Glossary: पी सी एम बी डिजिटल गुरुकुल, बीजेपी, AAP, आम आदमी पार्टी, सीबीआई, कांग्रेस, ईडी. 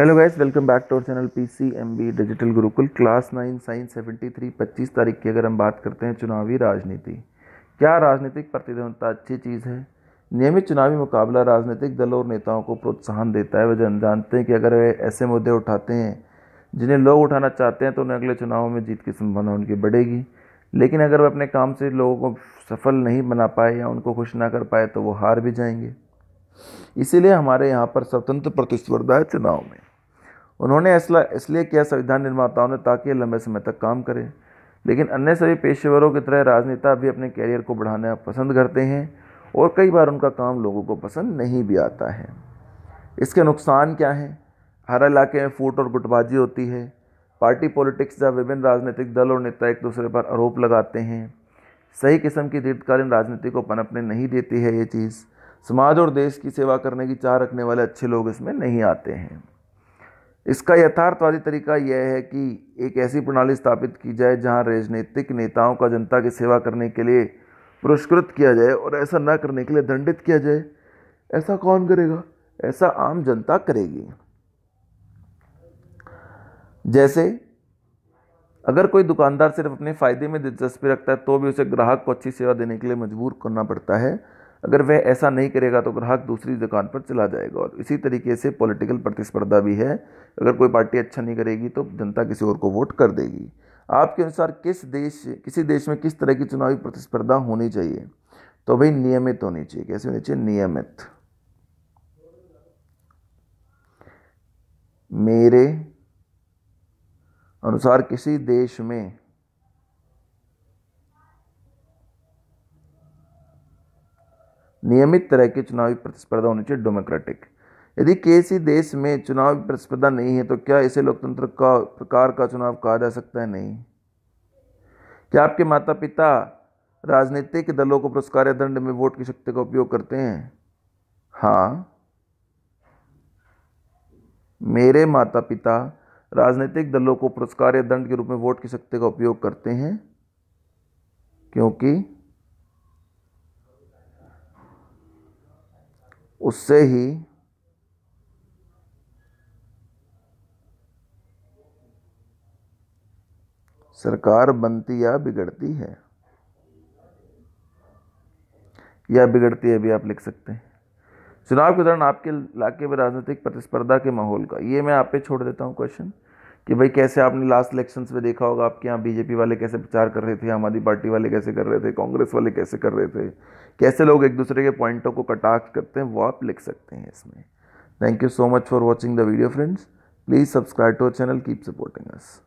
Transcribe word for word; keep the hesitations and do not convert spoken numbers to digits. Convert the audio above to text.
Hello guys, welcome back to our channel पी सी एम बी डिजिटल गुरुकुल। Class nine science seventy three, पच्चीस तारीख की अगर हम बात करते हैं चुनावी राजनीति। क्या राजनीतिक प्रतिद्वंदिता अच्छी चीज़ है? नियमित चुनावी मुकाबला राजनीतिक दलों और नेताओं को प्रोत्साहन देता है। वह जानते हैं कि अगर वे ऐसे मुद्दे उठाते हैं जिन्हें लोग उठाना चाहते हैं तो उन्हें अगले चुनावों में जीत की संभावना उनकी बढ़ेगी। लेकिन अगर वह अपने काम से लोगों को सफल नहीं बना पाए या उनको खुश ना कर पाए तो वो हार भी जाएंगे। इसीलिए हमारे यहाँ पर स्वतंत्र प्रतिस्पर्धा है चुनाव में। उन्होंने ऐसा इसलिए किया संविधान निर्माताओं ने, ताकि लंबे समय तक काम करें। लेकिन अन्य सभी पेशेवरों की तरह राजनेता भी अपने कैरियर को बढ़ाना पसंद करते हैं और कई बार उनका काम लोगों को पसंद नहीं भी आता है। इसके नुकसान क्या हैं? हर इलाके में फूट और गुटबाजी होती है। पार्टी पॉलिटिक्स, जहाँ विभिन्न राजनीतिक दल और नेता एक दूसरे पर आरोप लगाते हैं, सही किस्म की दीर्घकालीन राजनीति को पनपने नहीं देती है ये चीज़। समाज और देश की सेवा करने की चाह रखने वाले अच्छे लोग इसमें नहीं आते हैं। इसका यथार्थवादी तरीका यह है कि एक ऐसी प्रणाली स्थापित की जाए जहां राजनीतिक नेताओं का जनता की सेवा करने के लिए पुरस्कृत किया जाए और ऐसा न करने के लिए दंडित किया जाए। ऐसा कौन करेगा? ऐसा आम जनता करेगी। जैसे अगर कोई दुकानदार सिर्फ अपने फ़ायदे में दिलचस्पी रखता है तो भी उसे ग्राहक को अच्छी सेवा देने के लिए मजबूर करना पड़ता है। अगर वह ऐसा नहीं करेगा तो ग्राहक दूसरी दुकान पर चला जाएगा। और इसी तरीके से पॉलिटिकल प्रतिस्पर्धा भी है। अगर कोई पार्टी अच्छा नहीं करेगी तो जनता किसी और को वोट कर देगी। आपके अनुसार किस देश किसी देश में किस तरह की चुनावी प्रतिस्पर्धा होनी चाहिए? तो भाई नियमित होनी चाहिए। कैसे होनी चाहिए? नियमित। मेरे अनुसार किसी देश में नियमित तरह की चुनावी प्रतिस्पर्धा होनी चाहिए, डेमोक्रेटिक। यदि किसी देश में चुनावी प्रतिस्पर्धा नहीं है तो क्या इसे लोकतंत्र का प्रकार का चुनाव कहा जा सकता है? नहीं। क्या आपके माता पिता राजनीतिक दलों को पुरस्कार या दंड में वोट की शक्ति का उपयोग करते हैं? हाँ। मेरे माता पिता राजनीतिक दलों को पुरस्कार या दंड के रूप में वोट की शक्ति का उपयोग करते हैं, क्योंकि उससे ही सरकार बनती या बिगड़ती है। या बिगड़ती है भी आप लिख सकते हैं। चुनाव के दौरान आपके इलाके में राजनीतिक प्रतिस्पर्धा के माहौल का, ये मैं आप पे छोड़ देता हूँ क्वेश्चन कि भाई कैसे आपने लास्ट इलेक्शंस में देखा होगा आपके यहाँ बीजेपी वाले कैसे प्रचार कर रहे थे, आम आदमी पार्टी वाले कैसे कर रहे थे, कांग्रेस वाले कैसे कर रहे थे, कैसे लोग एक दूसरे के पॉइंटों को कटाक्ष करते हैं, वो आप लिख सकते हैं इसमें। Thank you so much for watching the video, friends. Please subscribe to our channel. Keep supporting us.